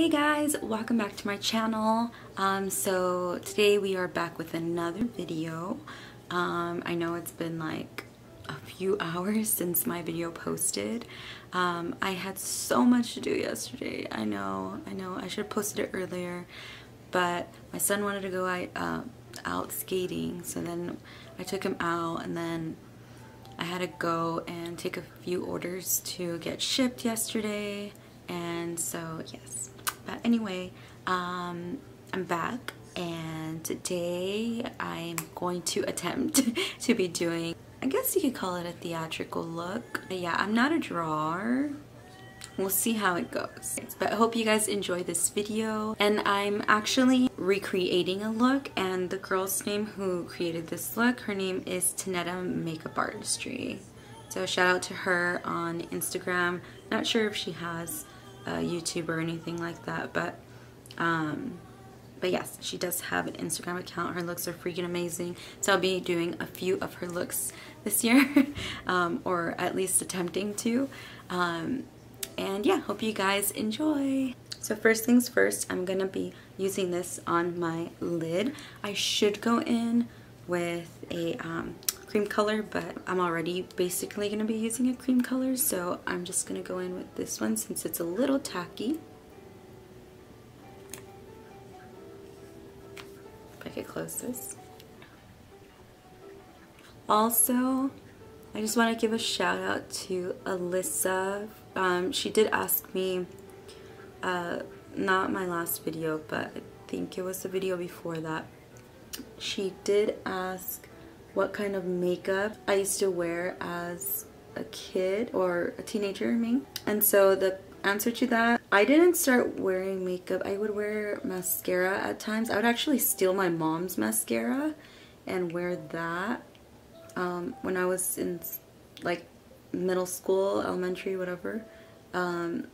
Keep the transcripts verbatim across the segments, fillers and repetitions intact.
Hey guys, welcome back to my channel. Um, so today we are back with another video. Um, I know it's been like a few hours since my video posted. Um, I had so much to do yesterday. I know, I know, I should have posted it earlier, but my son wanted to go out, uh, out skating, so then I took him out, and then I had to go and take a few orders to get shipped yesterday, and so yes. But anyway, um, I'm back, and today I'm going to attempt to be doing, I guess you could call it a theatrical look. But yeah, I'm not a drawer. We'll see how it goes. But I hope you guys enjoy this video. And I'm actually recreating a look, and the girl's name who created this look, her name is Tanetta Makeup Artistry. So shout out to her on Instagram. Not sure if she has a YouTube or anything like that, but um, but yes, she does have an Instagram account. Her looks are freaking amazing, so I'll be doing a few of her looks this year, um, or at least attempting to, um, and yeah, hope you guys enjoy. So first things first, I'm gonna be using this on my lid. I should go in with a um, cream color, but I'm already basically going to be using a cream color, so I'm just going to go in with this one since it's a little tacky. If I could close this. Also, I just want to give a shout out to Alyssa. Um, she did ask me, uh, not my last video, but I think it was the video before that. She did ask what kind of makeup I used to wear as a kid or a teenager, I mean. And so the answer to that, I didn't start wearing makeup. I would wear mascara at times. I would actually steal my mom's mascara and wear that um, when I was in like middle school, elementary, whatever. Um,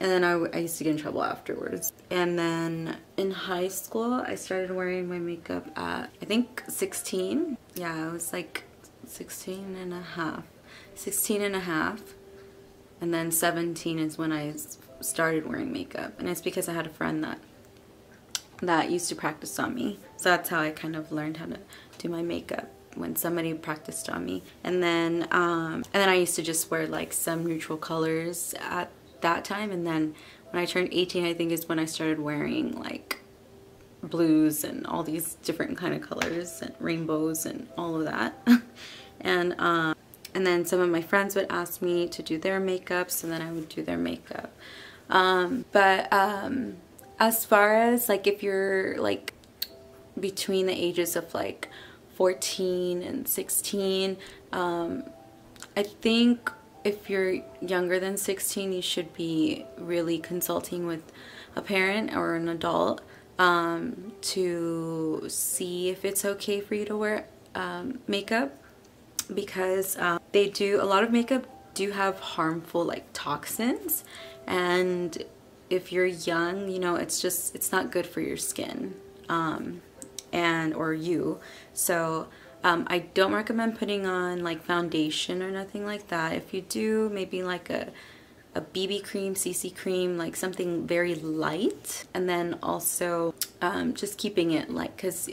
and then I, I used to get in trouble afterwards. And then in high school, I started wearing my makeup at, I think, sixteen. Yeah, I was like sixteen and a half. sixteen and a half. And then seventeen is when I started wearing makeup. And it's because I had a friend that that used to practice on me. So that's how I kind of learned how to do my makeup, when somebody practiced on me. And then, um, and then I used to just wear like some neutral colors at that time. And then when I turned eighteen, I think, is when I started wearing like blues and all these different kind of colors and rainbows and all of that. and um, and then some of my friends would ask me to do their makeup, so then I would do their makeup. Um, but um, as far as like if you're like between the ages of like fourteen and sixteen, um, I think if you're younger than sixteen, you should be really consulting with a parent or an adult um, to see if it's okay for you to wear um, makeup, because um, they do, a lot of makeup do have harmful like toxins, and if you're young, you know, it's just, it's not good for your skin um, and or you. So Um, I don't recommend putting on like foundation or nothing like that. If you do, maybe like a, a B B cream, C C cream, like something very light. And then also um, just keeping it like, because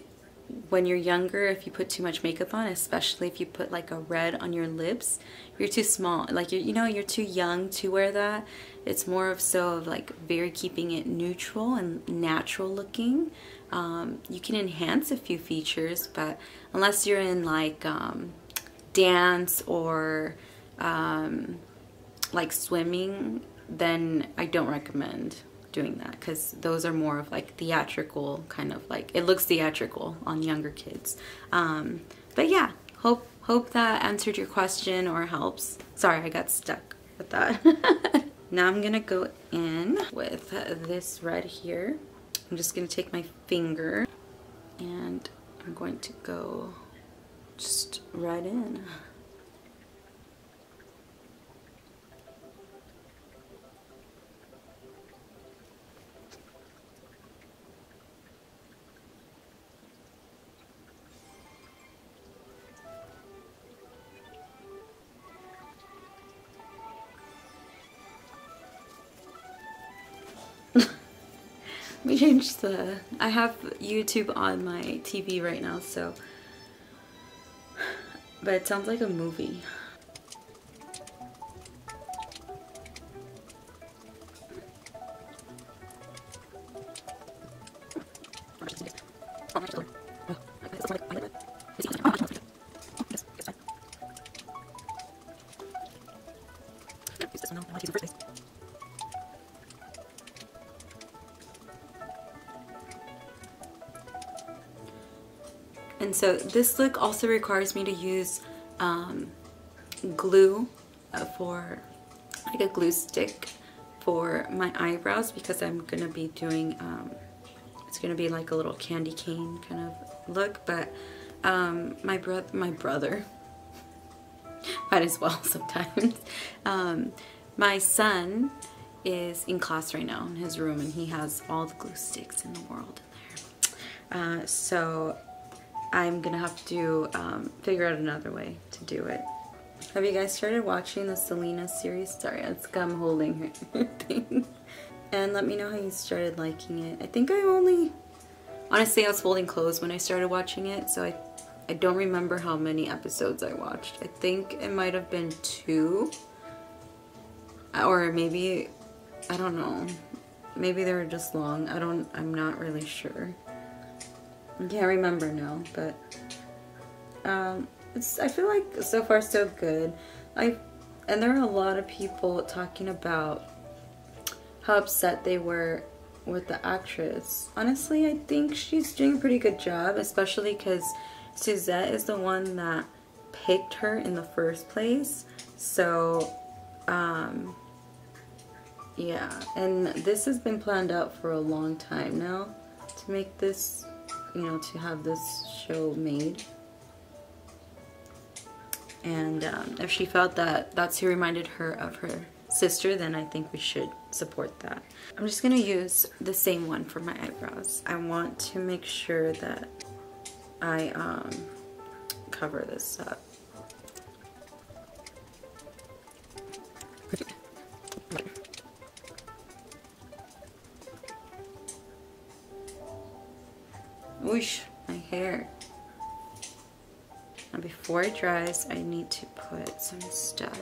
when you're younger, if you put too much makeup on, especially if you put like a red on your lips, you're too small. Like, you're, you know, you're too young to wear that. It's more of so of like very keeping it neutral and natural looking. Um, you can enhance a few features, but unless you're in like um, dance or um, like swimming, then I don't recommend doing that, because those are more of like theatrical kind of like, it looks theatrical on younger kids. Um, but yeah, hope hope that answered your question or helps. Sorry, I got stuck with that. Now I'm gonna go in with this red here. I'm just going to take my finger and I'm going to go just right in. me change the... I have YouTube on my T V right now, so... But it sounds like a movie. And so this look also requires me to use um, glue for, like a glue stick for my eyebrows, because I'm going to be doing, um, it's going to be like a little candy cane kind of look, but um, my, bro my brother, might as well sometimes, um, my son is in class right now in his room and he has all the glue sticks in the world in there. Uh, so I'm gonna have to um, figure out another way to do it. Have you guys started watching the Selena series? Sorry, it's gum holding her thing. And let me know how you started liking it. I think I only, honestly, I was folding clothes when I started watching it, so I, I don't remember how many episodes I watched. I think it might have been two, or maybe, I don't know. Maybe they were just long. I don't, I'm not really sure. I can't remember now, but um, it's, I feel like so far so good. I and there are a lot of people talking about how upset they were with the actress. Honestly, I think she's doing a pretty good job, especially because Suzette is the one that picked her in the first place. So, um, yeah. And this has been planned out for a long time now to make this... you know, to have this show made. And um, if she felt that that's who reminded her of her sister, then I think we should support that. I'm just gonna use the same one for my eyebrows. I want to make sure that I um, cover this up. Whoosh, my hair. Now before it dries, I need to put some stuff.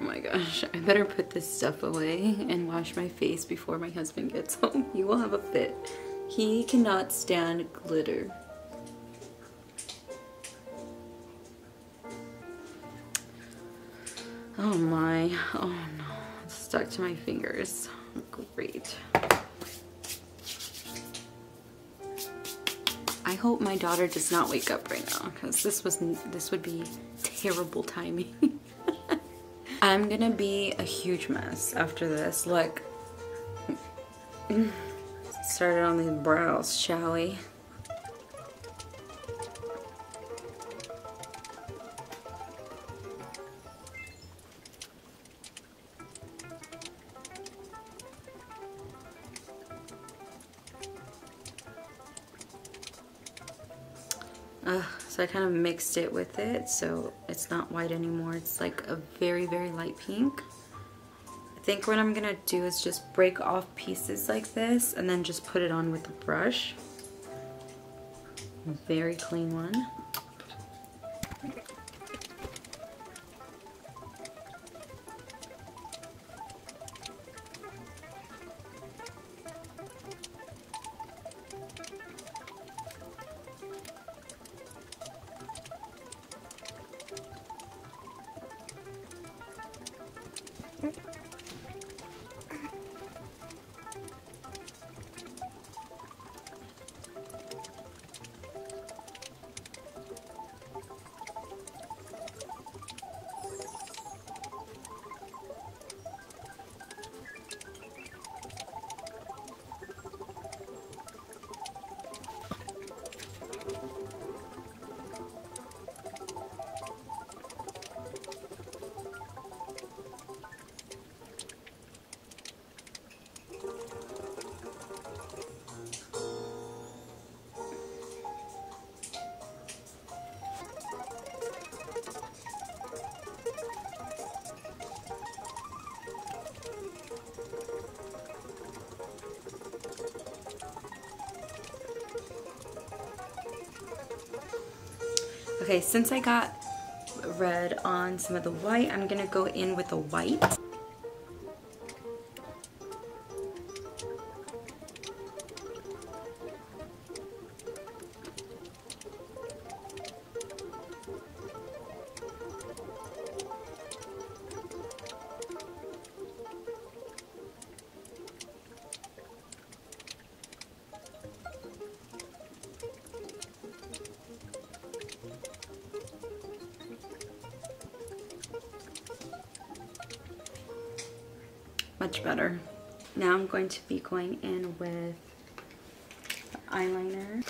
Oh my gosh, I better put this stuff away and wash my face before my husband gets home. He will have a fit. He cannot stand glitter. Oh my, oh no, it's stuck to my fingers. Great. I hope my daughter does not wake up right now, because this was, this would be terrible timing. I'm gonna be a huge mess after this. Look, start on these brows, shall we? Ugh, so I kind of mixed it with it, so it's not white anymore. It's like a very, very light pink. I think what I'm gonna do is just break off pieces like this and then just put it on with a brush. A very clean one. Okay, since I got red on some of the white, I'm gonna go in with the white. Much better. Now I'm going to be going in with the eyeliner.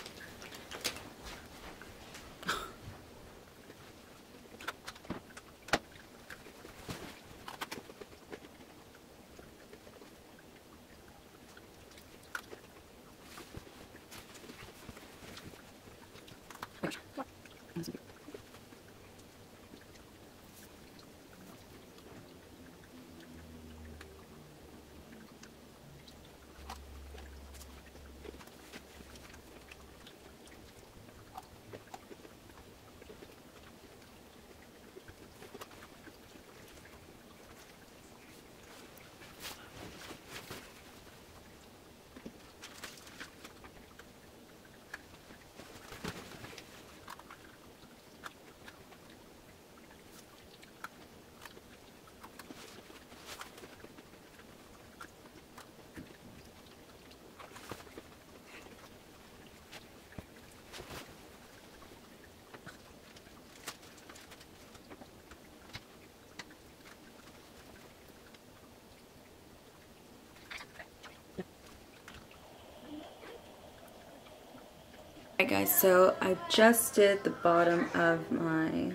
Alright guys, so I just did the bottom of my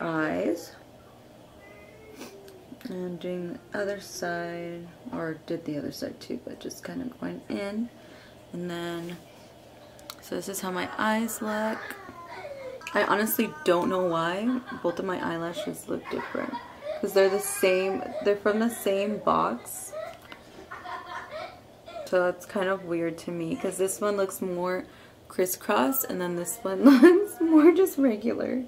eyes. And I'm doing the other side, or did the other side too, but just kind of going in. And then, so this is how my eyes look. I honestly don't know why both of my eyelashes look different. Because they're the same, they're from the same box. So that's kind of weird to me, because this one looks more crisscrossed, and then this one looks more just regular.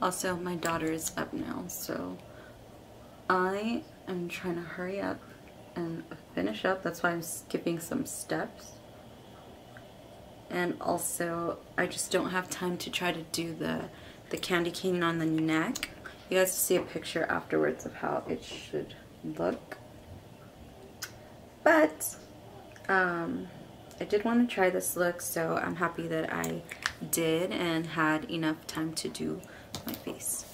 Also, my daughter is up now, so I am trying to hurry up and finish up. That's why I'm skipping some steps. And also, I just don't have time to try to do the the candy cane on the neck. You guys see a picture afterwards of how it should look. But, um, I did want to try this look, so I'm happy that I did and had enough time to do my face.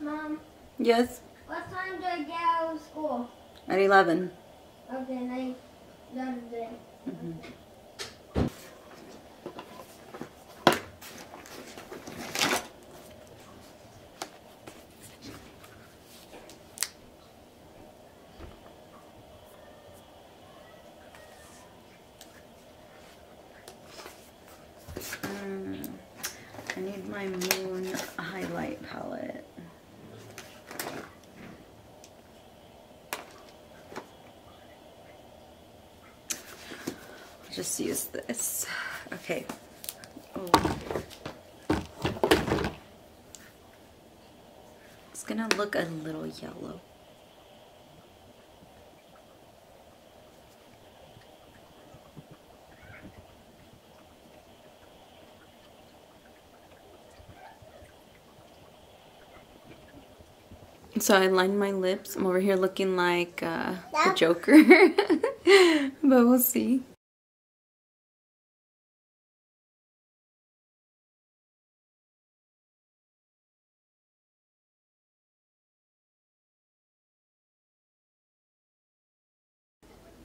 Mom. Yes? What time do I get out of school? At eleven. Okay, nice. Another day. Mm-hmm. Okay. Mm. I need my moon highlight palette. Just use this. Okay. Oh. It's gonna look a little yellow. so I lined my lips. I'm over here looking like uh, the Joker, but we'll see.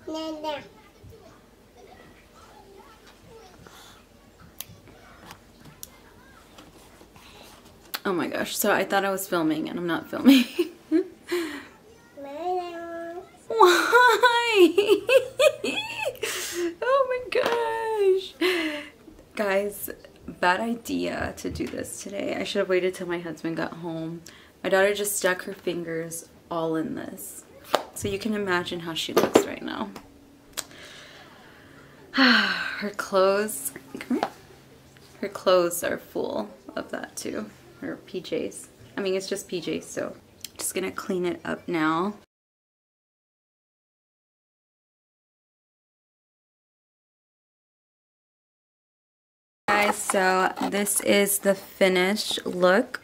Nana. Oh my gosh, so I thought I was filming and I'm not filming. Why? Oh my gosh. Guys, bad idea to do this today. I should have waited till my husband got home. My daughter just stuck her fingers all in this. So you can imagine how she looks right now. Her clothes, come here. Her clothes are full of that too. Or P Js. I mean, it's just P Js, so just gonna clean it up now. Guys, so this is the finished look.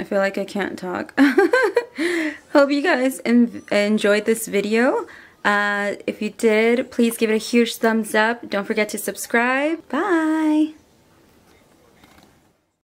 I feel like I can't talk. Hope you guys en enjoyed this video. Uh, if you did, please give it a huge thumbs up. Don't forget to subscribe. Bye!